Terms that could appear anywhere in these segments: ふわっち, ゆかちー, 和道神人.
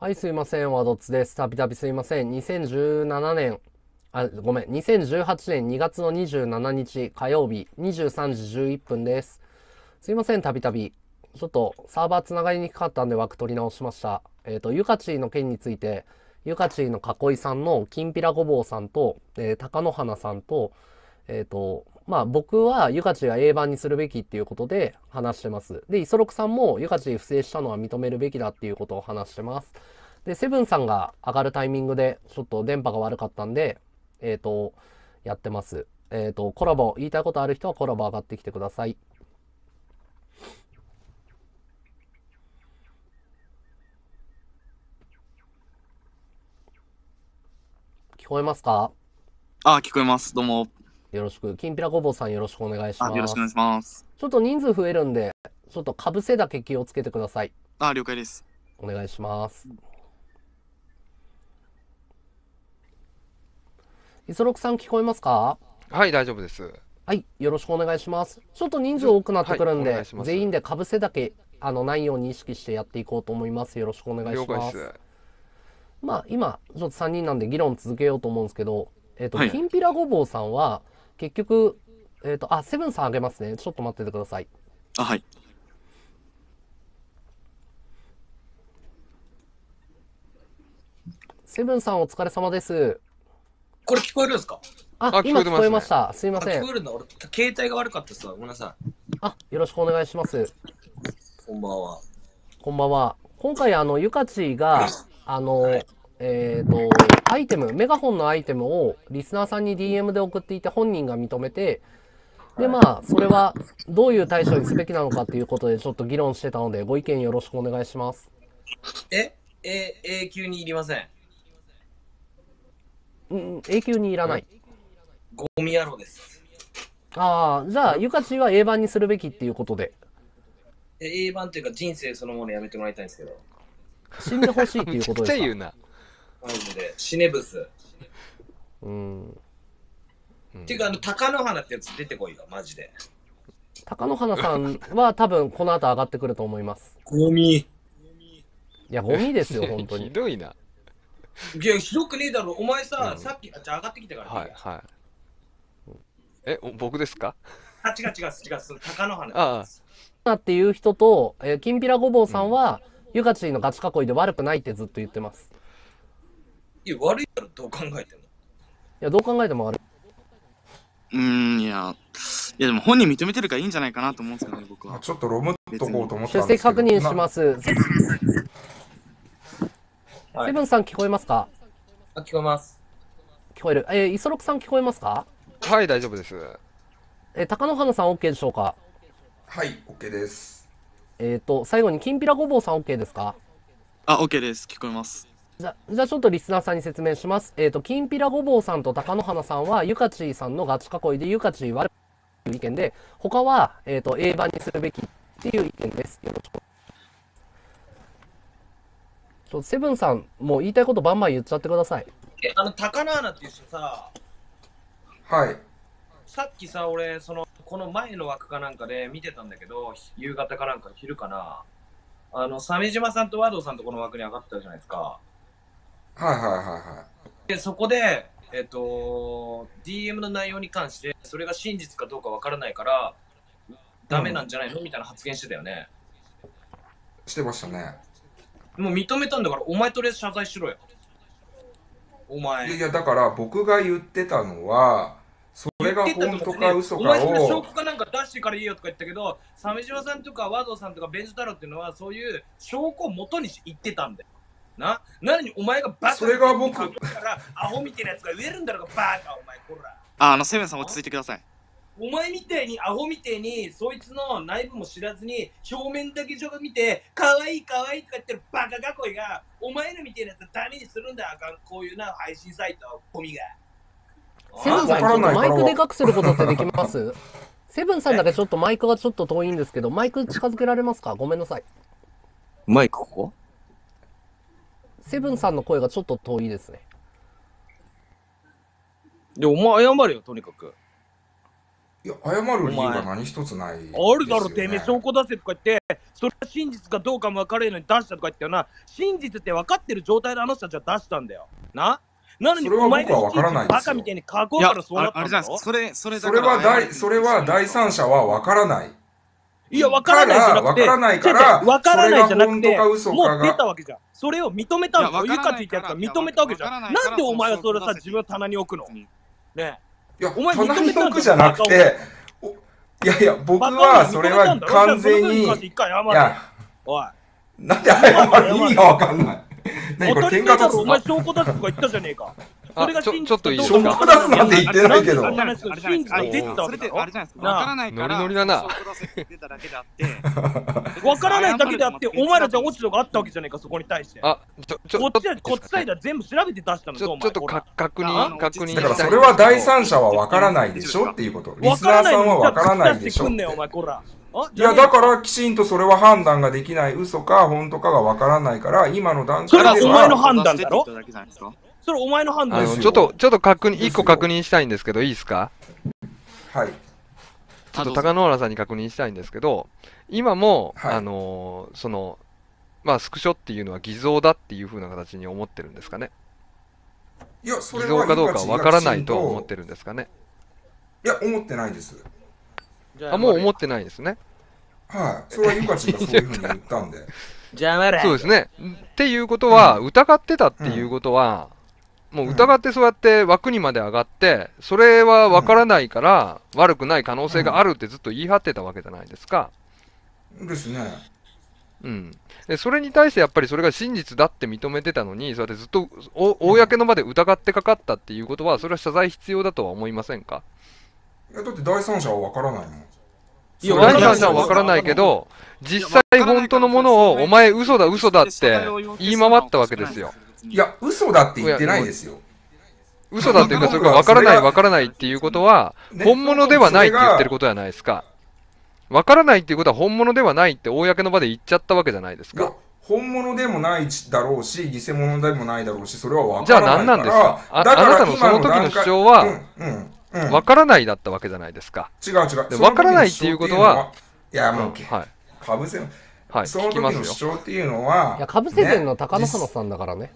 はい、すいません。ワドツです。たびたびすいません。2018年2月の27日火曜日23時11分です。すいません、たびたび。ちょっとサーバーつながりにくかったんで枠取り直しました。ユカチーの件について、ユカチーの囲いさんのきんぴらごぼうさんと、高野花さんと、僕はユカチーは A 版にするべきっていうことで話してます。で、イソロクさんもユカチー不正したのは認めるべきだっていうことを話してます。で、セブンさんが上がるタイミングでちょっと電波が悪かったんで、やってます。コラボ、言いたいことある人はコラボ上がってきてください。聞こえますか？聞こえます。どうも。よろしく。きんぴらごぼうさんよろしくお願いします。よろしくお願いします。ちょっと人数増えるんで、ちょっと被せだけ気をつけてください。了解です。お願いします。イソロクさん聞こえますか？はい、大丈夫です。はい、よろしくお願いします。ちょっと人数多くなってくるんで、全員で被せだけないように意識してやっていこうと思います。よろしくお願いします。了解です。今ちょっと3人なんで議論続けようと思うんですけど、きんぴらごぼうさんは結局、セブンさんあげますね。ちょっと待っててください。はい。セブンさんお疲れ様です。これ聞こえるんですか？今聞こえました。すいません。聞こえるんだ。俺携帯が悪かったですわ。ごめんなさい。よろしくお願いします。こんばんは。こんばんは。今回ゆかちがメガホンのアイテムをリスナーさんに DM で送っていて本人が認めて、で、それはどういう対処にすべきなのかということでちょっと議論してたので、ご意見よろしくお願いします。永久にいりません。永久にいらない。ゴミ野郎です。じゃあ、ゆかちは A 版にするべきっていうことで。A 版というか人生そのものやめてもらいたいんですけど。死んでほしいっていうことですか？めっちゃ言うな。なので、死ねブス。っていうか、高野花ってやつ出てこいよ、マジで。高野花さんは多分この後上がってくると思います。ゴミ。いや、ゴミですよ、本当に。ひどいな。いや、ひどくねえだろ。お前さ、さっき、上がってきたから。はい、はい。僕ですか？違う、高野花です。っていう人と、きんぴらごぼうさんは、ゆかちのガチ囲いで悪くないってずっと言ってます。いや、悪いからどう考えても。いや、どう考えても悪い。いやでも本人認めてるからいいんじゃないかなと思うんですけどね、僕は。ちょっとロムっとこうと思ったんですけど。出席確認します。セブンさん聞こえますか？聞こえます。聞こえる。イソロクさん聞こえますか？はい、大丈夫です。高野花さん OK でしょうか？はい、OK です。最後にきんぴらごぼうさん OK ですか？OK です。聞こえます。じゃあちょっとリスナーさんに説明します。きんぴらごぼうさんと高野花さんは、ゆかちさんのガチ囲いで、ゆかち悪い意見で、他は、A 版にするべきっていう意見です。よろしく。セブンさん、もう言いたいことバンバン言っちゃってください。高野花っていう人さ、はい。さっきさ、俺、この前の枠かなんかで見てたんだけど、夕方かなんか、昼かな。鮫島さんと和道さんとこの枠に上がってたじゃないですか。で、そこで、DM の内容に関して、それが真実かどうかわからないから、ダメなんじゃないのみたいな発言してたよね。してましたね。もう認めたんだから、お前とりあえず謝罪しろよ。お前。いや、だから僕が言ってたのは、それが本当か嘘かを。お前その証拠かなんか出してからいいよとか言ったけど、鮫島さんとか和道さんとかベンジ太郎っていうのはそういう証拠を元に言ってたんだよ。なのにお前がバカそれが僕からアホみたいなやつが言えるんだろうがバカお前こら。セブンさん落ち着いてください。お前みたいにアホみたいにそいつの内部も知らずに表面だけ上見て可愛い可愛いとか言ってるバカ囲いがお前のみたいなやつダメにするんだよあかんこういうな配信サイトゴミが。セブンさん、ちょっとマイクでかくすることってできます？セブンさんだけちょっとマイクがちょっと遠いんですけど、マイク近づけられますか？ごめんなさい。マイクここ？セブンさんの声がちょっと遠いですね。お前謝れよ、とにかく。いや、謝る理由が何一つないですよね。あるだろ、てめえ証拠出せとか言って、それは真実かどうかも分かれるのに出したとか言ったよな。真実って分かってる状態であの人たちは出したんだよ。ななのにお前がバカみたいに過去からそうなったんだろ。それは第三者は分からない。いや、分からないじゃなくて、分からないじゃなくて、もう出たわけじゃん。それを認めたわけじゃん。ゆかついたやつが認めたわけじゃん。なんでお前はそれをさ、自分を棚に置くのねえ。いや、棚に置くじゃなくて、いやいや、僕はそれは完全に、いや、なんで謝る意味がわかんない。何これ、喧嘩立つの？お前、証拠出すとか言ったじゃねえか。ちょっといいですか？証拠出すなんて言ってないけど。それであれじゃないですか。わからないから、証拠出せただけであって。わからないだけであって、お前らじゃ落ち度があったわけじゃねえか、そこに対して。こっちはこっちサイドは全部調べて出したの。ちょっと確認。だからそれは第三者はわからないでしょっていうこと。リスナーさんはわからないでしょ。いやだからきちんとそれは判断ができない、嘘か本当かがわからないから、今の段階ではそれはお前の判断だろ。それお前の判断ですよ。ちょっと一個確認したいんですけど、いいですか？はい。ちょっと高野原さんに確認したいんですけど、今も、はい、まあスクショっていうのは偽造だっていうふうな形に思ってるんですかね。いや、それは偽造かどうかわからないと思ってるんですかね。いや、思ってないです。あ、もう思ってないですね。はい、それはゆかちがそういうふうに言ったんで。そうですね。っていうことは、疑ってたっていうことは、もう疑ってそうやって枠にまで上がって、それは分からないから、悪くない可能性があるってずっと言い張ってたわけじゃないですか。ですね。うん。それに対してやっぱりそれが真実だって認めてたのに、そうやってずっと公の場で疑ってかかったっていうことは、それは謝罪必要だとは思いませんか？いや、だって第三者は分からないもん。いや、第三者は分からないけど、実際本当のものを、お前嘘だって言い回ったわけですよ。いや、嘘だって言ってないですよ。嘘だっていうか、それが分からないっていうことは、本物ではないって言ってることじゃないですか。分からないっていうことは本物ではないって公の場で言っちゃったわけじゃないですか。本物でもないだろうし、偽物でもないだろうし、それは分からない。じゃあ何なんですか？あなたのその時の主張は、分からないだったわけじゃないですか。違う違う。分からないっていうことは、いや、もう、かぶせ、その時の主張っていうのは、いや、かぶせてんの高野花さんだからね。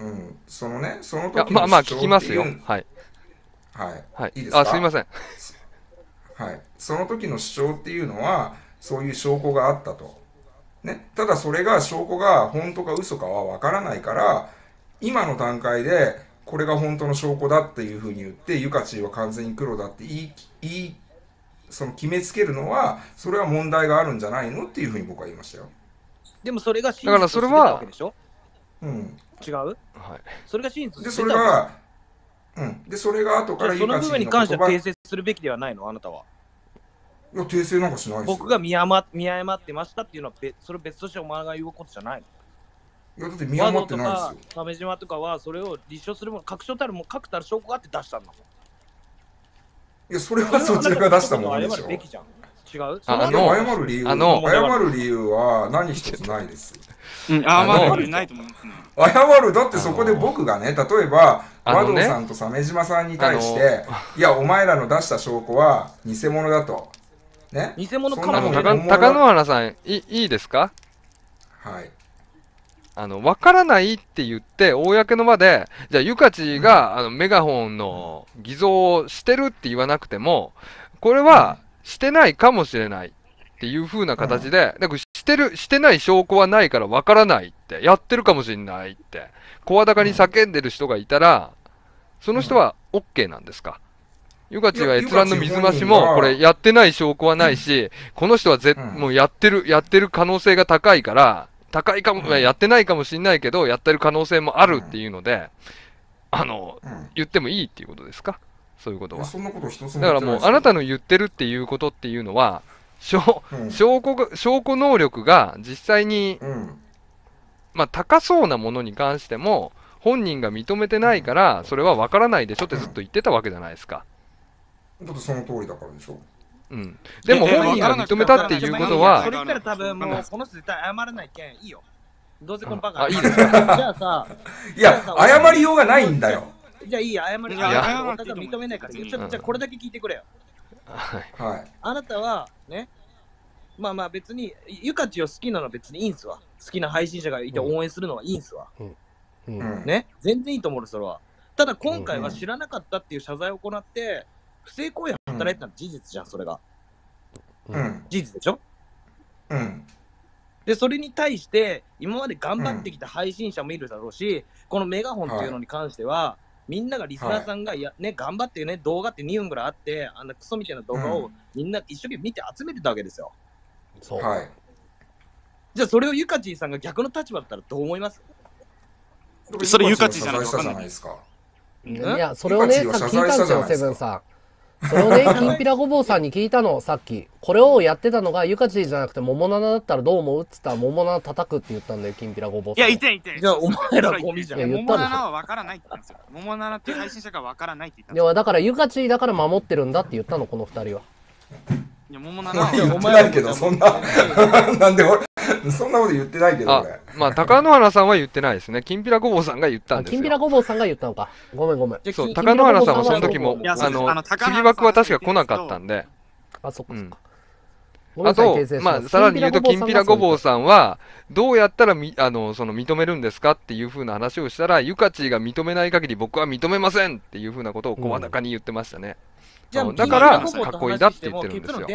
うん、そのね、その時の主張っていうのは、まあ、聞きますよ。はい。はい。いいですか？あ、すいません。はい。その時の主張っていうのは、そういう証拠があったと。ね。ただ、それが、証拠が本当か嘘かは分からないから、今の段階で、これが本当の証拠だっていうふうに言って、ゆかちは完全に黒だってその決めつけるのは、それは問題があるんじゃないのっていうふうに僕は言いましたよ。でもそれが真実としてたわけでしょ？うん。違う？はい。それが真実としてた。で、それが、うん。で、それが後からゆかちの言葉。その部分に関しては訂正するべきではないの？あなたは。いや、訂正なんかしないですよ。僕が見誤ってましたっていうのは、それ別としてお前が言うことじゃないの？いやだって見誤ってないですよ。鮫島とかはそれを立証するもの、確たる証拠があって出したんだもん。いや、それはそちらが出したものでしょ。違う？謝る理由は何一つないです。謝るないと思いますね。謝る、だってそこで僕がね、例えば、和道さんと鮫島さんに対して、いや、お前らの出した証拠は偽物だと。ね？偽物かも。高野原さん、いいですか？はい。わからないって言って、公の場で、じゃあ、ゆかちが、メガホンの偽造をしてるって言わなくても、これは、してないかもしれないっていう風な形で、だからしてない証拠はないからわからないって、やってるかもしれないって、声高に叫んでる人がいたら、その人は OK なんですか？ゆかちが閲覧の水増しも、これ、やってない証拠はないし、この人はもうやってる可能性が高いから、やってないかもしれないけど、やってる可能性もあるっていうので、言ってもいいっていうことですか？そういうことは。だからもう、あなたの言ってるっていうことっていうのは、証拠能力が実際に、まあ、高そうなものに関しても、本人が認めてないから、それは分からないでしょってずっと言ってたわけじゃないですか。だってその通りだからでしょ。うん、でも本人が認めたっていうことは、それ言ったら多分もうこの人絶対謝らないけんいいよ。どうせこのバカ。いいですか？じゃあさ、いや謝りようがないんだよ。じゃあいいや、謝りようがない。俺が認めないから。ちょっとじゃあこれだけ聞いてくれよ。はい、あなたはね、まあまあ別にゆかちを好きなのは別にいいんすわ。好きな配信者がいて応援するのはいいんすわ、うんうん、ね、全然いいと思うそれは。ただ今回は知らなかったっていう謝罪を行って不正行為を働いてたのは事実じゃん、それが、うん、事実でしょ、うん、でそれに対して今まで頑張ってきた配信者もいるだろうし、このメガホンっていうのに関しては、はい、みんながリスナーさんが、はい、やね、頑張ってね、動画って2分ぐらいあって、あんなクソみたいな動画をみんな一生懸命見て集めてたわけですよ、そう、はい、じゃあそれをゆかちんさんが逆の立場だったらどう思います？それゆかちんじゃないですか。いや、それをね、さっき聞いたんですよ、セブンさん。それをね、きんぴらごぼうさんに聞いたの、さっき。これをやってたのがゆかちんじゃなくて桃七だったらどう思うっつったら、桃七叩くって言ったんだよ、きんぴらごぼうさん。いや、いてん。じゃあ、お前らゴミじゃん。桃七は分からないって言ったんですよ。桃七って配信者が分からないって言ったんですよ。いや、だからゆかちんだから守ってるんだって言ったの、この二人は。いや、桃七は言ってないけど、そんな、なんで俺。そんなこと言ってないけどね。まあ高野原さんは言ってないですね。きんぴらごぼうさんが言ったんですよ。きんぴらごぼうさんが言ったのか。ごめん。そう、高野原さんはその時も次枠は確か来なかったんで。あ、そっかそっか。あと、まあさらに言うときんぴらごぼうさんはどうやったらその認めるんですかっていう風な話をしたら、ゆかちが認めない限り僕は認めませんっていう風なことを声高に言ってましたね。だからかっこいいだって言ってるんですよ。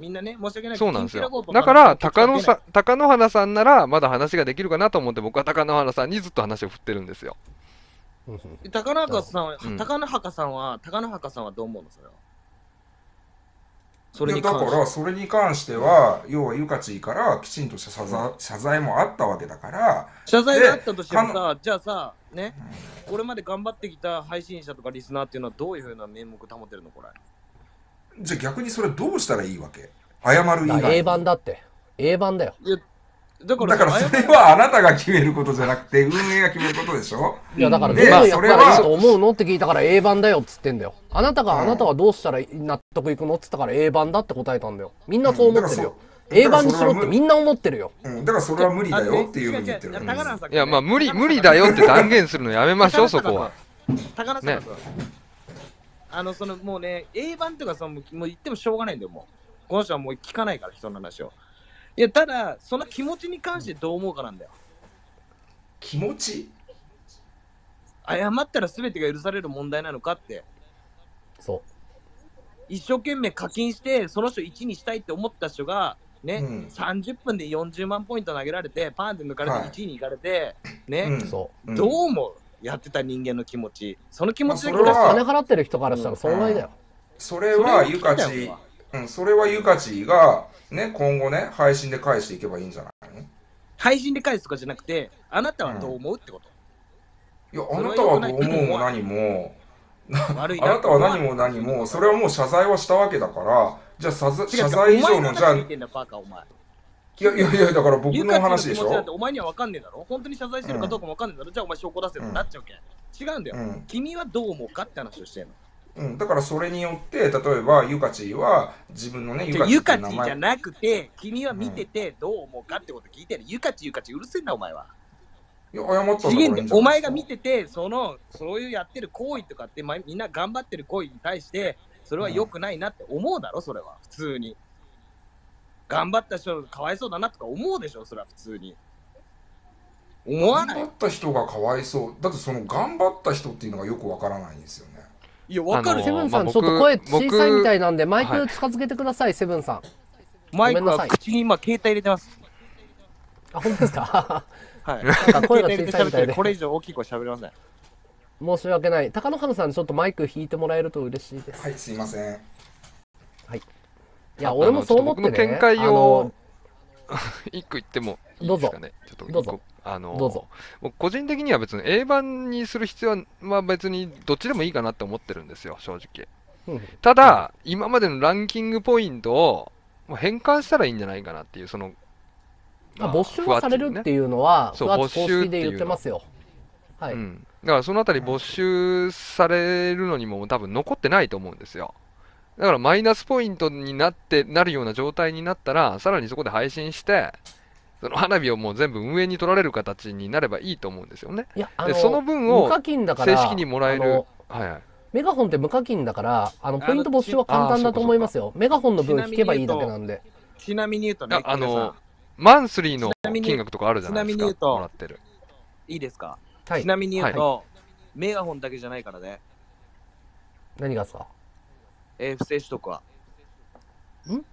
みんなね、申し訳ないけど、そうなんですよ。だから高野花さんならまだ話ができるかなと思って、僕は高野花さんにずっと話を振ってるんですよ。高野博さんはどう思うのそれは。それに関してはだから、それに関しては要はゆかちからきちんとした謝罪もあったわけだから、謝罪があったとしてもさ、じゃあさね、これまで頑張ってきた配信者とかリスナーっていうのはどういうふうな面目保てるのこれ。じゃあ逆にそれどうしたらいいわけ？謝る以外。A版だって。A版だよ。だからそれはあなたが決めることじゃなくて運営が決めることでしょ。いやだからどうやったらいいと思うのって聞いたから A版だよっつってんだよ。あなたはどうしたら納得いくのっつったから A版だって答えたんだよ。みんなそう思ってるよ。A版にしろってみんな思ってるよ。だからそれは無理だよっていうふうに言ってる。いやまあ無理だよって断言するのやめましょうそこは。高野さん。そのもうね、A 版とかそのもう言ってもしょうがないんだよ、もう。この人はもう聞かないから、人の話を。いや、ただ、その気持ちに関してどう思うかなんだよ。気持ち？謝ったら全てが許される問題なのかって。そう。一生懸命課金して、その人1にしたいって思った人が、ね、うん、30分で40万ポイント投げられて、パーンって抜かれて1位に行かれて、はい、ね、うん、どう思う？やってた人間の気持ち、その気持ちで金払ってる人からしたら損害だよ。それはゆかち、うん、それはゆかちがね、今後ね、配信で返していけばいいんじゃないの？配信で返すとかじゃなくて、あなたはどう思うってこと。うん、いや、あなたはどう思うも何も、悪いなあなたは何も、それはもう謝罪はしたわけだから、じゃあ謝罪以上のじゃあ。いや、だから僕の話でしょ。お前には分かんねえだろ。本当に謝罪してるかどうかも分かんねえだろ。うん、じゃあお前証拠出せってなっちゃうけん。違うんだよ。うん、君はどう思うかって話をしてるの。うん、だからそれによって、例えばゆかちは自分のね、ゆかちじゃなくて、君は見ててどう思うかってこと聞いてる。ゆかちうるせえんだ、お前は。いや、謝ったんだよ。お前が見てて、そういうやってる行為とかって、みんな頑張ってる行為に対して、それは良くないなって思うだろ、それは。普通に。頑張った人がかわいそうだなとか思うでしょ、それは普通に。思わない？頑張った人がかわいそう。だってその頑張った人っていうのがよくわからないんですよね。いや、わかる。セブンさん、ちょっと声小さいみたいなんで、マイク近づけてください、セブンさん。マイクは口に今、携帯入れてます。あ、本当ですか？はい。声が小さいみたいで。これ以上大きい声喋れません。申し訳ない。高野花さん、ちょっとマイク引いてもらえると嬉しいです。はい、すいません。はい。いや、俺もそう思ってね。僕の見解を一個言ってもいいですかね。どうぞ。僕個人的には別に A 版にする必要は、まあ、別にどっちでもいいかなって思ってるんですよ、正直。ただ、今までのランキングポイントを変換したらいいんじゃないかなっていう、その、まあ、没収はされるっていうのは、そう、公式で言ってますよ。はい。うん。だからそのあたり没収されるのにも多分残ってないと思うんですよ。だからマイナスポイントになるような状態になったら、さらにそこで配信して、その花火をもう全部運営に取られる形になればいいと思うんですよね。で、その分を正式にもらえる。はいはい、メガホンって無課金だから、ポイント没収は簡単だと思いますよ。メガホンの分引けばいいだけなんで。ちなみに言うとね、マンスリーの金額とかあるじゃないですか。もらってる。いいですか。はい、ちなみに言うと、はい、メガホンだけじゃないからね。何がですか。不正取得は。ん？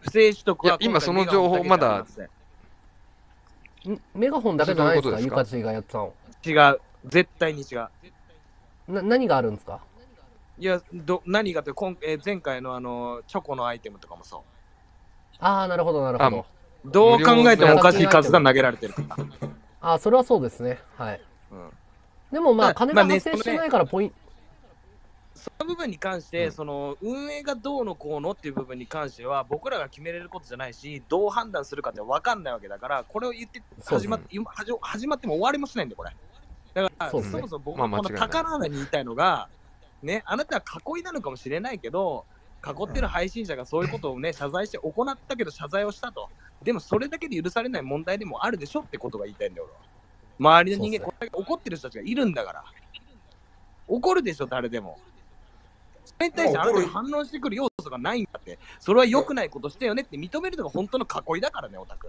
不正取得は今その情報まだ。メガホンだけじゃないですか。ゆかちがやったの。違う。絶対に違う。何があるんですか。いや、何がって、前回のチョコのアイテムとかもそう。ああ、なるほど、なるほど。どう考えてもおかしい数が投げられてるから。ああ、それはそうですね。はい。うん、でもまあ、金が発生してないからポイント。その部分に関して、その運営がどうのこうのっていう部分に関しては、僕らが決めれることじゃないし、どう判断するかって分かんないわけだから、これを言って始まっても終わりもしないんで、これ。だから、そもそも僕はこの宝穴に言いたいのが、ね、あなたは囲いなのかもしれないけど、囲ってる配信者がそういうことをね、謝罪して、行ったけど謝罪をしたと。でもそれだけで許されない問題でもあるでしょってことが言いたいんだよ、俺は。周りの人間、これだけ怒ってる人たちがいるんだから。怒るでしょ、誰でも。それに対してあなたが反論してくる要素がないんだって。それは良くないことしたよねって認めるのが本当の囲いだからね、オタク。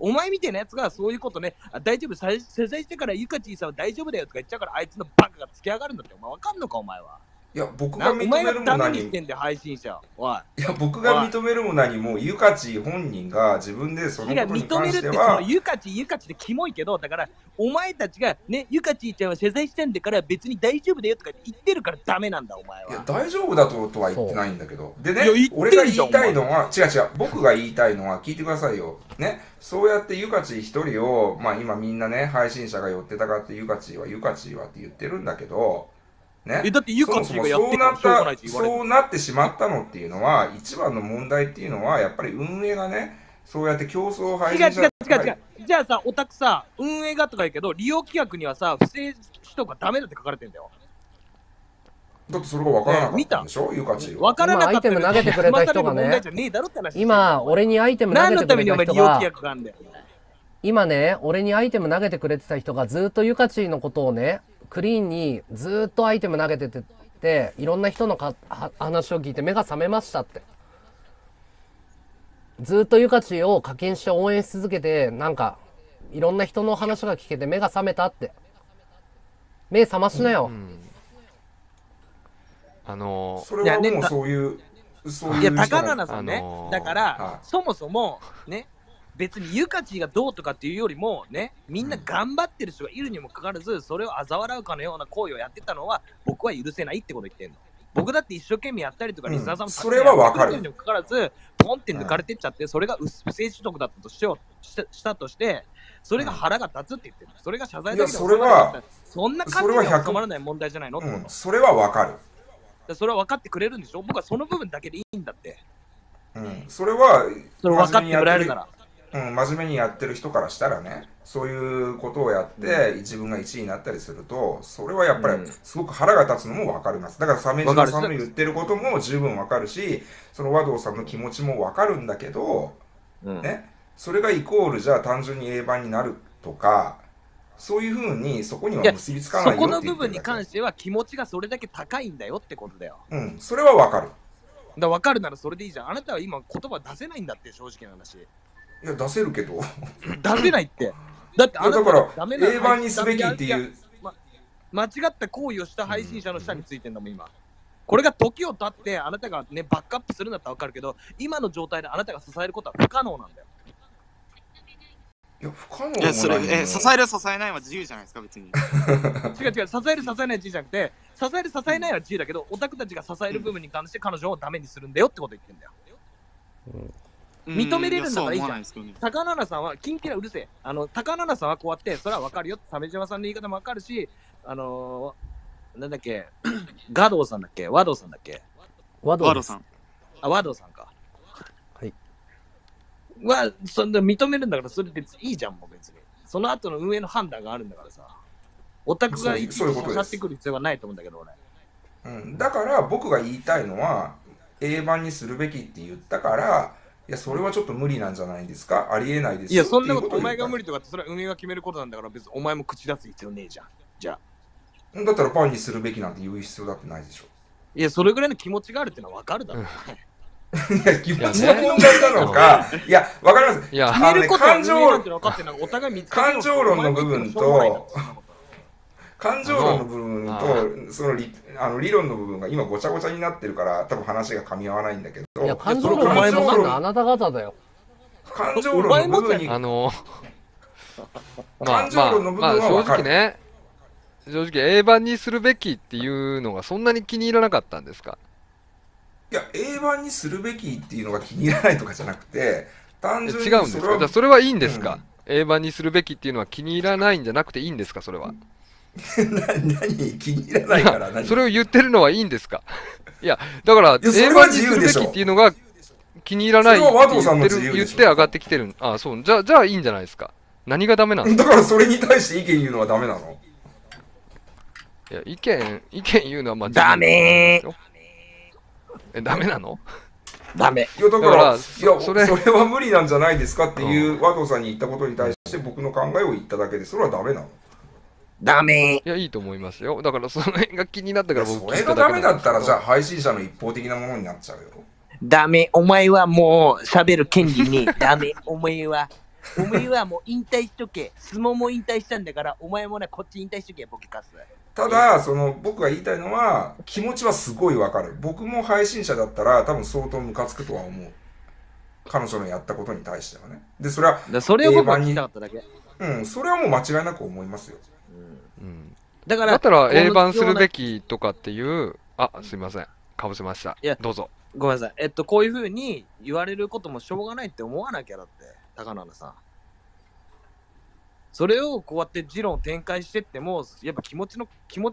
お前みたいなやつがそういうことね、大丈夫、謝罪してからゆかちーさんは大丈夫だよとか言っちゃうから、あいつのバカがつき上がるんだって、お前わかんのか、お前は。いや、僕が認めるも何も。お前がダメにしてんだよ、配信者。おい。いや、僕が認めるも何も、ゆかちー本人が自分でそのことに関しては。いや、認めるって、そのゆかちーってキモいけど、だから、お前たちがね、ゆかちーちゃんは謝罪してんだから別に大丈夫だよとか言ってるからダメなんだ、お前は。いや、大丈夫だとは言ってないんだけど。でね、俺が言いたいのは、違う、僕が言いたいのは、聞いてくださいよ。ね。そうやってゆかち一人を、まあ今みんなね、配信者が寄ってたからってゆかちはって言ってるんだけど、ね。だってゆかちがやってたからそうなってしまったのっていうのは、一番の問題っていうのは、やっぱり運営がね、そうやって競争配信者が。違う。じゃあさ、オタクさ、運営がとか言うけど、利用規約にはさ、不正取得がダメだって書かれてんだよ。だってそれが分からなかったんでしょ、ゆかち。分からなかった。今、アイテム投げてくれた人がね、今、俺にアイテム投げてくれた人が、今ね、俺にアイテム投げてくれてた人が、ずっとゆかちのことをね、クリーンにずっとアイテム投げてて、いろんな人の話を聞いて目が覚めましたって。ずっとゆかちを課金して応援し続けて、なんか、いろんな人の話が聞けて目が覚めたって。目覚ましなよ。それはもうそういう。いや、高菜さんね、だから、そもそも、ね、別にゆかちがどうとかっていうよりも、ね、みんな頑張ってる人がいるにもかかわらず、それを嘲笑うかのような行為をやってたのは、僕は許せないってこと言ってんの。僕だって一生懸命やったりとか、リスナーさんもそれは分かるにもかかわらず、ポンって抜かれてっちゃって、それが不正取得だったとしたとして、それが腹が立つって言ってる。それが謝罪だけど、そんな感じでは収まらない問題じゃないのってこと。それは分かる。それは分かってくれるんでしょ。僕はその部分だけでいいんだって。うん、それは分かってもらえるから。うん、真面目にやってる人からしたらね、そういうことをやって、自分が1位になったりすると、それはやっぱりすごく腹が立つのも分かります。だから、鮫島さんの言ってることも十分分かるし、その和道さんの気持ちも分かるんだけど、うん、ね、それがイコールじゃあ単純に英版になるとか、そういうふうにそこには結びつかないよっていう。そこの部分に関しては気持ちがそれだけ高いんだよってことだよ。うん、それは分かる。だ、分かるならそれでいいじゃん。あなたは今言葉出せないんだって、正直な話。いや、出せるけど。出せないって。だってあなたはダメなの。だから、英版にすべきっていう。間違った行為をした配信者の下についてんだもん、今。これが時を経って、あなたがね、バックアップするんだったら分かるけど、今の状態であなたが支えることは不可能なんだよ。いや、不可能もない。支える、支えないは自由じゃないですか、別に。違う、支える、支えないは自由じゃなくて、支える、支えないは自由だけど、オタクたちが支える部分に関して彼女をダメにするんだよってこと言ってんだよ。認めれるんだからいいじゃん。高菜さんは、キンキラうるせえ。高菜さんはこうやって、それは分かるよって、鮫島さんの言い方も分かるし、なんだっけ、ガドウさんだっけ、和道さんだっけ。和道さん。あ、和道さんか。はそんな認めるんだから、それ別にいいじゃん、もう別に。その後の運営の判断があるんだからさ、オタクが一緒に語ってくる必要はないと思うんだけど、俺。うん、だから僕が言いたいのは、A版にするべきって言ったから、いや、それはちょっと無理なんじゃないですか、ありえないですよ。いや、そんなことお前が無理とかって、それは運営が決めることなんだから、別にお前も口出す必要ねえじゃん。じゃあ。だったらパンにするべきなんて言う必要だってないでしょ。いや、それぐらいの気持ちがあるってのは分かるだろうね。いや、気持ちの問題なのか、いや、分かります。いや、感情論の部分と、感情論の部分と、その理論の部分が今ごちゃごちゃになってるから、多分話が噛み合わないんだけど、いや、感情論、お前もなんだ、あなた方だよ。感情論の部分に、感情論の部分は分かる。正直、A 版にするべきっていうのがそんなに気に入らなかったんですか？いや、A 版にするべきっていうのが気に入らないとかじゃなくて、単純に違うんですか？じゃあそれはいいんですか？A 版にするべきっていうのは気に入らないんじゃなくていいんですか？それは。何？気に入らないから何？それを言ってるのはいいんですか？いや、だから、A 版にするべきっていうのが気に入らないって言って上がってきてる。あ、そう。じゃあいいんじゃないですか？何がダメなの？だからそれに対して意見言うのはダメなの？いや、意見言うのはまあダメー。え、ダメなの？ダメ。いや、だから、それは無理なんじゃないですかっていう和藤さんに言ったことに対して僕の考えを言っただけで、それはダメなの？ダメ。いや、いいと思いますよ。だからその辺が気になったから僕聞いただけなんですけど。それがダメだったら、じゃあ配信者の一方的なものになっちゃうよ。ダメ。お前はもう喋る権利ね。ダメ。お前はもう引退しとけ。相撲も引退したんだから、お前もね、こっち引退しとけ、ボケカス。ただ、僕が言いたいのは、気持ちはすごいわかる。僕も配信者だったら、多分相当ムカつくとは思う。彼女のやったことに対してはね。で、それは、それを僕は聞きたかっただけ。うん、それはもう間違いなく思いますよ。うん。だったら、A 版するべきとかっていう、あ、すいません。かぶせました。いや、どうぞ。ごめんなさい。こういうふうに言われることもしょうがないって思わなきゃだって、高野さん。それをこうやって議論を展開してっても、やっぱ気持ちっ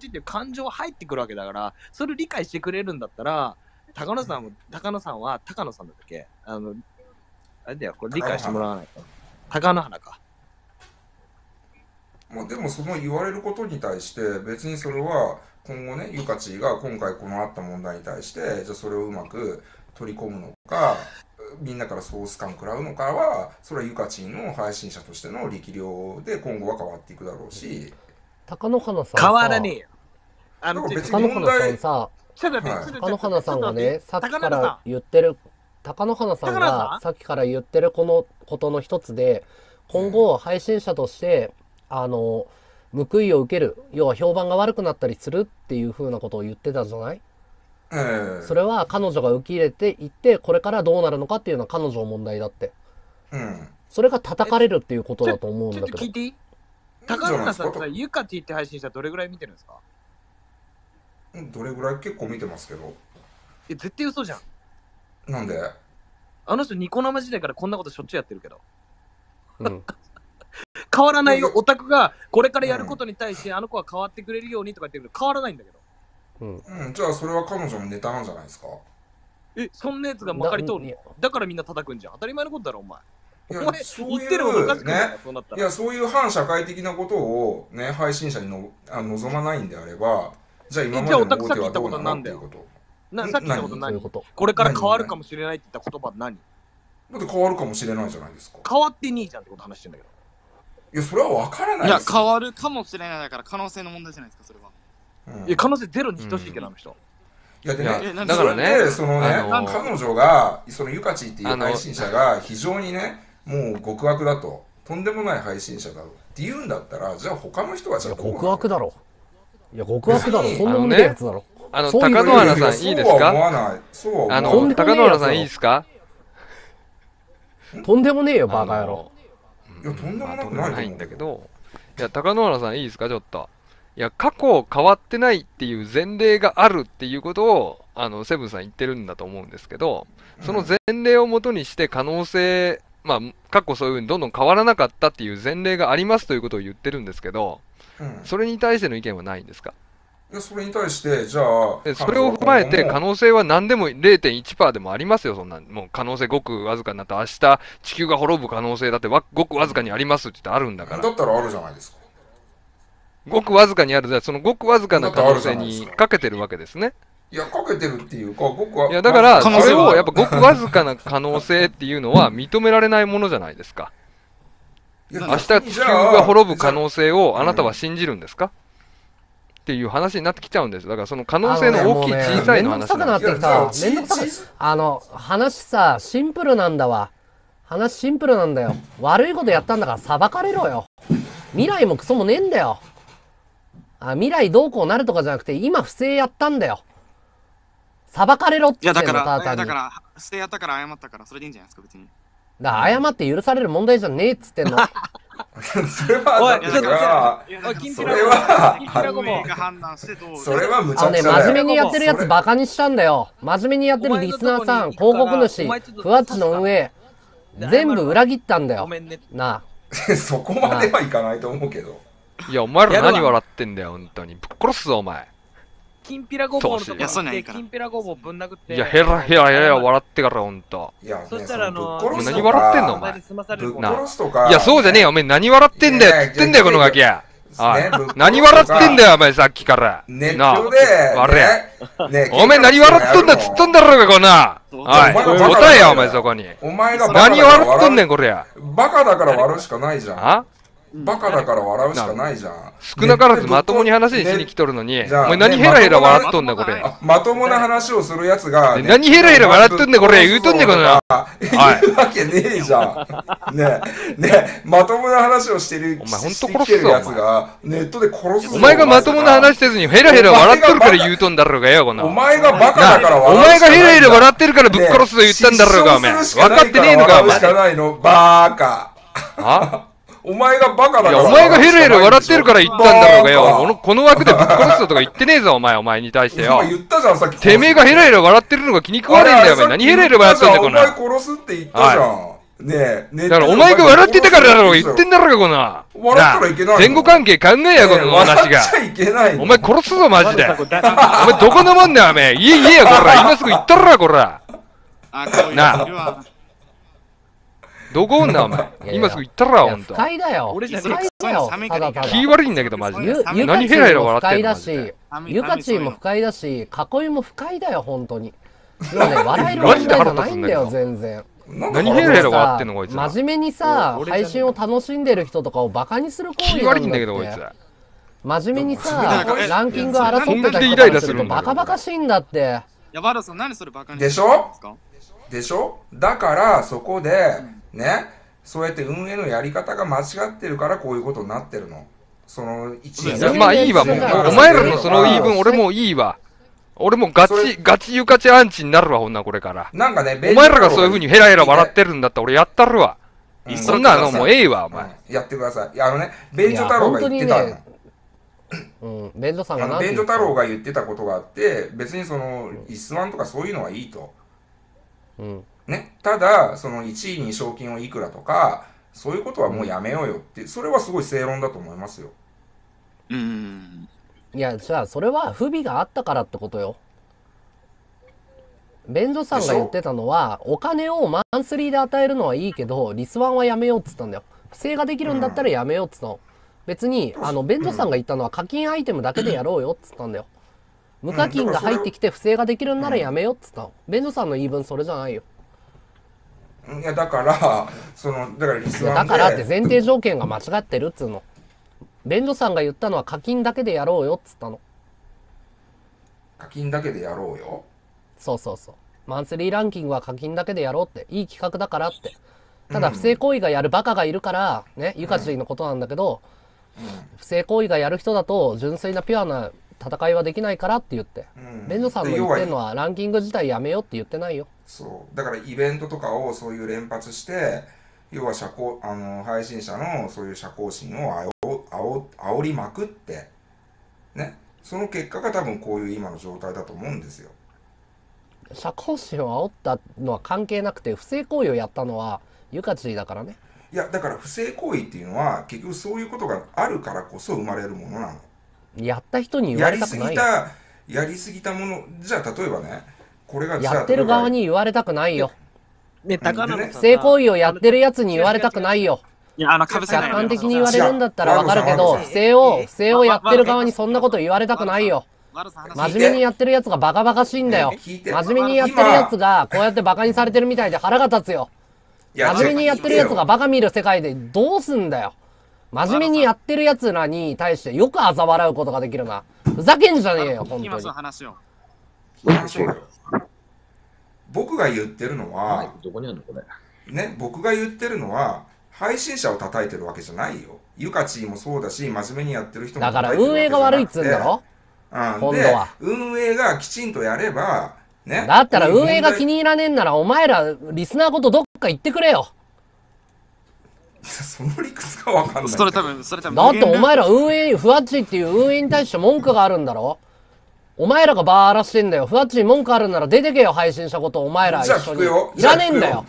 ていう感情が入ってくるわけだから、それを理解してくれるんだったら、高野さんだったっけ？あれだよ、これ理解してもらわないと。高野花か。まあでもその言われることに対して、別にそれは今後ね、ゆかちが今回このあった問題に対して、じゃあそれをうまく取り込むのか、みんなからソース感食らうのかは、それはゆかちんの配信者としての力量で今後は変わっていくだろうし、高野花さんさ、変わらねえよ。別に問題さ、高野花さんがね、さっきから言ってる、高野花さんがさっきから言ってるこのことの一つで、今後配信者として報いを受ける、要は評判が悪くなったりするっていうふうなことを言ってたじゃない？それは彼女が受け入れていって、これからどうなるのかっていうのは彼女の問題だって、それが叩かれるっていうことだと思うんだけど。ちょっと聞いていい？高野さんさ、ゆか T って配信者どれぐらい見てるんですか？どれぐらい？結構見てますけど。え、絶対嘘じゃん。なんで？あの人ニコ生時代からこんなことしょっちゅうやってるけど、変わらないよ。オタクがこれからやることに対して、あの子は変わってくれるようにとか言ってるけど、変わらないんだけど。じゃあそれは彼女のネタなんじゃないですか？え、そんなやつがまかり通る。だからみんな叩くんじゃん。当たり前のことだろ、お前。お前、そういうね、いや、そういう反社会的なことをね、配信者に望まないんであれば、じゃあ今までのことはどうなの？じゃあオタクさっき言ったことは何だよ。さっき言ったこと何？これから変わるかもしれないって言った言葉は何？だって変わるかもしれないじゃないですか。変わってねえじゃんってこと話してんだけど。いや、それは分からないですよ。いや、変わるかもしれないだから可能性の問題じゃないですか、それは。いや、可能性ゼロに等しいけど、あの人。いや、でね、だからね、そのね、彼女が、そのゆかちっていう配信者が、非常にね、もう極悪だと、とんでもない配信者だって言うんだったら、じゃあ他の人はじゃあどうなの？極悪だろ。いや、極悪だろ。そんなもんね。高野原さん、いいですか？高野原さん、いいですか？とんでもねえよ、バカ野郎。いや、とんでもなくないんだけど。いや、高野原さん、いいですか、ちょっと。いや、過去変わってないっていう前例があるっていうことを、セブンさん言ってるんだと思うんですけど、その前例をもとにして可能性、まあ、過去そういうふうにどんどん変わらなかったっていう前例がありますということを言ってるんですけど、それに対しての意見はないんですか？いや、それに対して、じゃあ、それを踏まえて、可能性は何でも 0.1% でもありますよ、そんな、もう可能性ごくわずかになって、明日地球が滅ぶ可能性だってごくわずかにありますってあるんだから。だったらあるじゃないですか。ごくわずかにある、そのごくわずかな可能性にかけてるわけですね。いや、かけてるっていうか、いや、だから、それをやっぱごくわずかな可能性っていうのは認められないものじゃないですか。明日地球が滅ぶ可能性をあなたは信じるんですか？っていう話になってきちゃうんです。だからその可能性の大きい小さいの話なんです。めんどくさくなってきた。話さシンプルなんだわ。話シンプルなんだよ。悪いことやったんだから裁かれろよ。未来もクソもねえんだよ。未来どうこうなるとかじゃなくて今不正やったんだよ。裁かれろって言ってんの。だから不正やったから謝ったからそれでいいんじゃないですか別に。だから謝って許される問題じゃねえっつってんの。それは無茶苦茶だよ。真面目にやってるやつバカにしたんだよ。真面目にやってるリスナーさん、広告主、ふわっちの運営、全部裏切ったんだよ。なあ。そこまではいかないと思うけど。いや、お前ら何笑ってんだよ、本当に。ぶっ殺すぞ、お前。きんぴらごぼうのところできんぴらごぼうぶん殴って。いや、ヘラヘラヘラ笑ってから、ほんと。いや、そしたら何笑ってんの、お前。いや、そうじゃねえよ、お前。何笑ってんだよ、つってんだよ、このガキ。何笑ってんだよ、お前、さっきから。ねえ、お前、何笑っとんだ、つっとんだろうが、こんな。答えや、お前、そこに。何笑っとんねん、これや。バカだから笑うしかないじゃん。バカだから笑うしかないじゃん。少なからずまともに話にしに来とるのに、お前何ヘラヘラ笑っとんだこれ。まともな話をするやつが、何ヘラヘラ笑っとんだこれ言うとんねんこのな。言うわけねえじゃん。ねえ、まともな話をしてるやつが、ネットで殺すぞ。お前がまともな話せずにヘラヘラ笑っとるから言うとんだろうがよ、こんな。お前がバカだから笑う。お前がヘラヘラ笑ってるからぶっ殺すと言ったんだろうが、お前。分かってねえのか、お前。バーカ。は？お前がバカだから。お前がヘルヘル笑ってるから言ったんだろうがよ。この枠でぶっ殺すぞとか言ってねえぞ、お前に対してよ。言ったじゃん、さっき。てめえがヘルヘル笑ってるのが気に食わねえんだよ、お前。何ヘルヘル笑ってんだよ、こんな。お前殺すって言ったじゃん。ねえ、だからお前が笑ってたからだろ、言ってんだろうが、こんな。笑ったらいけない。前後関係考えや、この話が。お前殺すぞ、マジで。お前どこのもんだよ、お前。言えよ、こら。今すぐ言ったろ、こら。なあ。どこおんなお前。今すぐ行ったらほんと。不快だよ。気悪いんだけどマジで。何ヘラヘラ笑ってんの。ゆかちんも不快だし、囲いも不快だよ本当に。今ね笑える問題じゃないんだよ全然。何ヘラヘラ笑ってんのこいつ。真面目にさ配信を楽しんでる人とかをバカにする行為。気悪いんだけどこいつ。真面目にさランキング争ってた人からするとバカバカしいんだって。やばるさん何それバカに。でしょ。でしょ。だからそこで。ね、そうやって運営のやり方が間違ってるからこういうことになってるの。その1位まあいいわもうお前らのその言い分俺もういいわ。俺もガチゆかちアンチになるわほんなこれから。なんかねお前らがそういうふうにヘラヘラ笑ってるんだったら俺やったるわ。そんなのもうええわお前。やってください。便所太郎が言ってたの。便所太郎が言ってたことがあって別にそのイスワンとかそういうのはいいと。うん。ね、ただその1位に賞金をいくらとかそういうことはもうやめようよってそれはすごい正論だと思いますよ。うんいやじゃあそれは不備があったからってことよ。便所さんが言ってたのはお金をマンスリーで与えるのはいいけどリスワンはやめようっつったんだよ。不正ができるんだったらやめようっつったの。別に便所さんが言ったのは課金アイテムだけでやろうよっつったんだよ。無課金が入ってきて不正ができるんならやめようっつったの。便所さんの言い分それじゃないよ。いやだからリスワンでだからって前提条件が間違ってるっつうの。便所さんが言ったのは課金だけでやろうよっつったの。課金だけでやろうよ。そうそうそうマンスリーランキングは課金だけでやろうっていい企画だからってただ不正行為がやるバカがいるからねゆかちのことなんだけど、不正行為がやる人だと純粋なピュアな戦いはできないからって言って、便所さんの言ってるのはランキング自体やめようって言ってないよ。そうだからイベントとかをそういう連発して要は配信者のそういう社交心を煽りまくってねその結果が多分こういう今の状態だと思うんですよ。社交心を煽ったのは関係なくて不正行為をやったのはゆかちだからね。いやだから不正行為っていうのは結局そういうことがあるからこそ生まれるものなの。やった人に言われたくないよ。やりすぎたものじゃあ例えばねこれがやってる側に言われたくないよ。不正行為をやってるやつに言われたくないよ。客観的に言われるんだったら分かるけど不正をやってる側にそんなこと言われたくないよ。真面目にやってるやつがバカバカしいんだよ。真面目にやってるやつがこうやってバカにされてるみたいで腹が立つよ。真面目にやってるやつがバカ見る世界でどうすんだよ。真面目にやってるやつらに対してよく嘲笑うことができるな。ふざけんじゃねえよ、本当に。今の話を。僕が言ってるのは、どこにあるのこれ。ね、僕が言ってるのは、配信者を叩いてるわけじゃないよ。ゆかちもそうだし、真面目にやってる人も叩いてるわけじゃなくて。だから運営が悪いっつうんだろ、うん、で、運営がきちんとやれば、ね。だったら運営が気に入らねえんなら、お前ら、リスナーごとどっか行ってくれよ。その理屈がわかんない。それ多分だってお前ら運営、ふわっちっていう運営に対して文句があるんだろ。お前らがバー荒らしてんだよ。ふわっちに文句あるんなら出てけよ、配信したことお前ら一緒に。いらねえんだよ。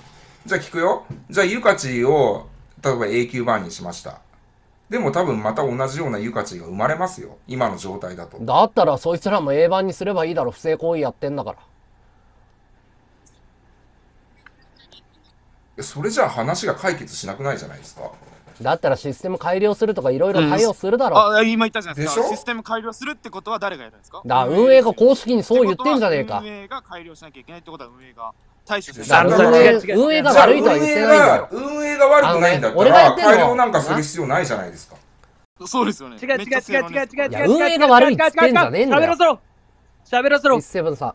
じゃあ聞くよ。じゃあゆかちを例えば永久バンにしました。でも多分また同じようなゆかちが生まれますよ。今の状態だと。だったらそいつらも A バンにすればいいだろ。不正行為やってんだから。それじゃあ話が解決しなくないじゃないですか。だったらシステム改良するとかいろいろ対応するだろう。あ、今言ったじゃないですか。システム改良するってことは誰がやるんですか。だから運営が公式にそう言ってんじゃねえか。運営が改良しなきゃいけないってことは運営が対処してない。運営が悪いとは言ってないんだよ。運営が悪くないんだったら改良なんかする必要ないじゃないですか。そうですよね。違う。運営が悪いって言ってんじゃねえんだよ。喋らせろ。17さ、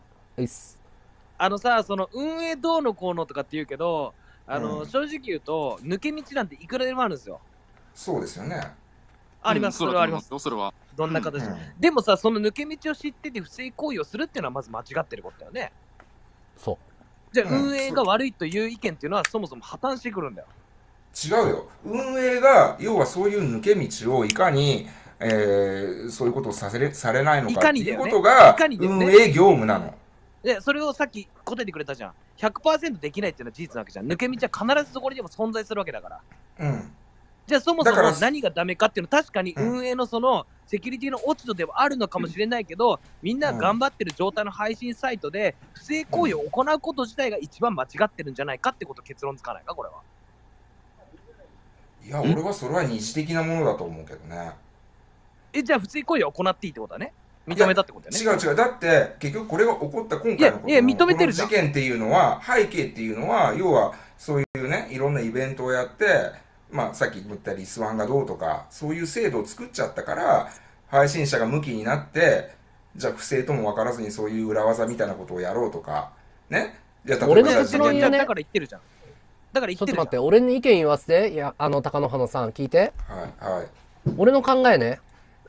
あのさ、その運営どうのこうのとかって言うけど、正直言うと、抜け道なんていくらでもあるんですよ。そうですよね。あります、それはあります。それは。どんな形でも。でもさ、その抜け道を知ってて不正行為をするっていうのはまず間違ってることだよね。そう。じゃあ、運営が悪いという意見っていうのはそもそも破綻してくるんだよ。違うよ。運営が、要はそういう抜け道をいかに、そういうことをされないのかっていうことが、運営業務なの。で、それをさっき答えてくれたじゃん。100% できないっていうのは事実なわけじゃん。抜け道は必ずどこにでも存在するわけだから。うん。じゃあそもそも何がダメかっていうのは確かに運営のそのセキュリティの落ち度ではあるのかもしれないけど、みんな頑張ってる状態の配信サイトで不正行為を行うこと自体が一番間違ってるんじゃないかってこと結論つかないか、これは。いや、俺はそれは二次的なものだと思うけどね。じゃあ不正行為を行っていいってことだね。認めたってことね。違う。だって、結局これが起こった今回の事件っていうのは、背景っていうのは、要はそういうね、いろんなイベントをやって、まあさっき言ったリスワンがどうとか、そういう制度を作っちゃったから、配信者が向きになって、じゃあ不正とも分からずにそういう裏技みたいなことをやろうとか、ね。いや、例えば俺の結論やね。だから言ってるじゃん。ちょっと待って、俺に意見言わせて、いや、高野花さん聞いて。はい。俺の考えね。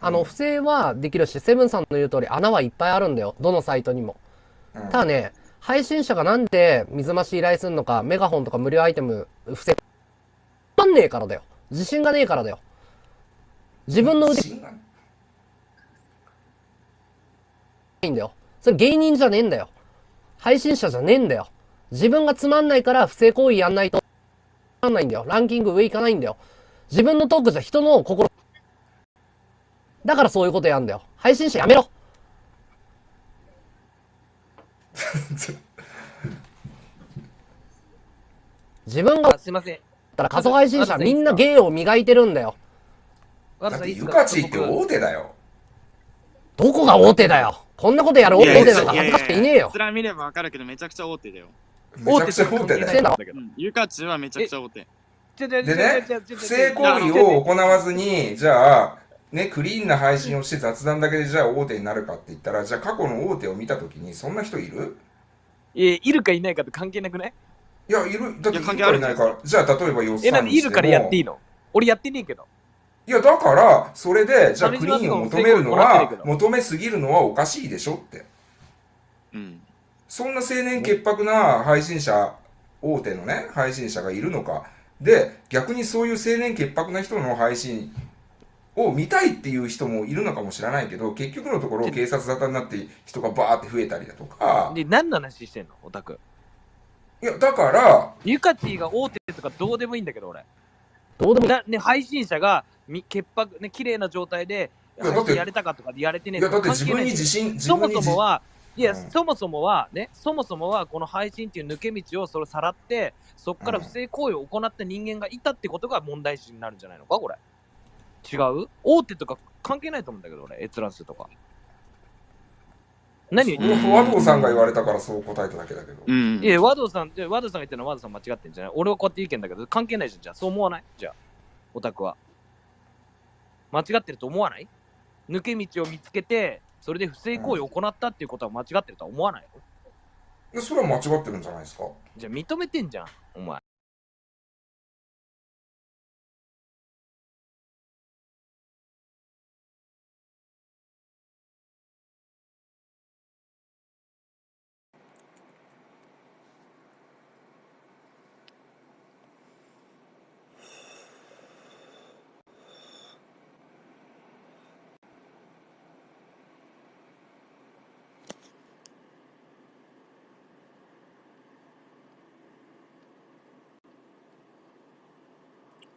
不正はできるし、セブンさんの言う通り穴はいっぱいあるんだよ。どのサイトにも。ただね、配信者がなんで水増し依頼するのか、メガホンとか無料アイテム、不正、わかんねえからだよ。自信がねえからだよ。自分の腕がいいんだよ。それ芸人じゃねえんだよ。配信者じゃねえんだよ。自分がつまんないから不正行為やんないと、わかんないんだよ。ランキング上いかないんだよ。自分のトークじゃ人の心、だからそういうことやんだよ。配信者やめろ。自分が、すいません。たら仮想配信者みんな芸を磨いてるんだよ。だってゆかちって大手だよ。どこが大手だよ。こんなことやる大手なんか恥ずかしくていねえよ。こちら見ればわかるけどめちゃくちゃ大手だよ。大手だよ。ゆかちはめちゃくちゃ大手。でね、不正行為を行わずに、じゃあ、ね、クリーンな配信をして雑談だけでじゃあ大手になるかって言ったら、じゃあ過去の大手を見たときにそんな人いる？いるかいないかと関係なくない？いや、いる。だっているかいないか。じゃあ例えば予算にしても。いるからやっていいの？俺やってねえけど。いや、だから、それで、じゃあクリーンを求めすぎるのはおかしいでしょって。うん。そんな青年潔白な配信者、大手のね、配信者がいるのか。で、逆にそういう青年潔白な人の配信、を見たいっていう人もいるのかもしれないけど、結局のところ警察沙汰になって人がバーって増えたりだとか。で、何の話してんのオタク。いや、だからゆかちが大手とかどうでもいいんだけど、俺どうでもね、配信者が潔白ね、綺麗な状態でやれたかとかやれてねえとか。いや、だって自分に自信、そもそもは、いや、そもそもはこの配信っていう抜け道をそれさらって、そこから不正行為を行った人間がいたってことが問題視になるんじゃないのか、これ。違う？大手とか関係ないと思うんだけどね、閲覧数とか。何？和道さんが言われたからそう答えただけだけど。いや、和道さんが言ったのは和道さん間違ってんじゃない？俺はこうやって意見だけど、関係ないじゃん、じゃあ。そう思わない？じゃあ、オタクは。間違ってると思わない？抜け道を見つけてそれで不正行為を行ったっていうことは間違ってるとは思わないよ。いや、それは間違ってるんじゃないですか。じゃあ認めてんじゃんお前。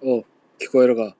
おう、聞こえるか。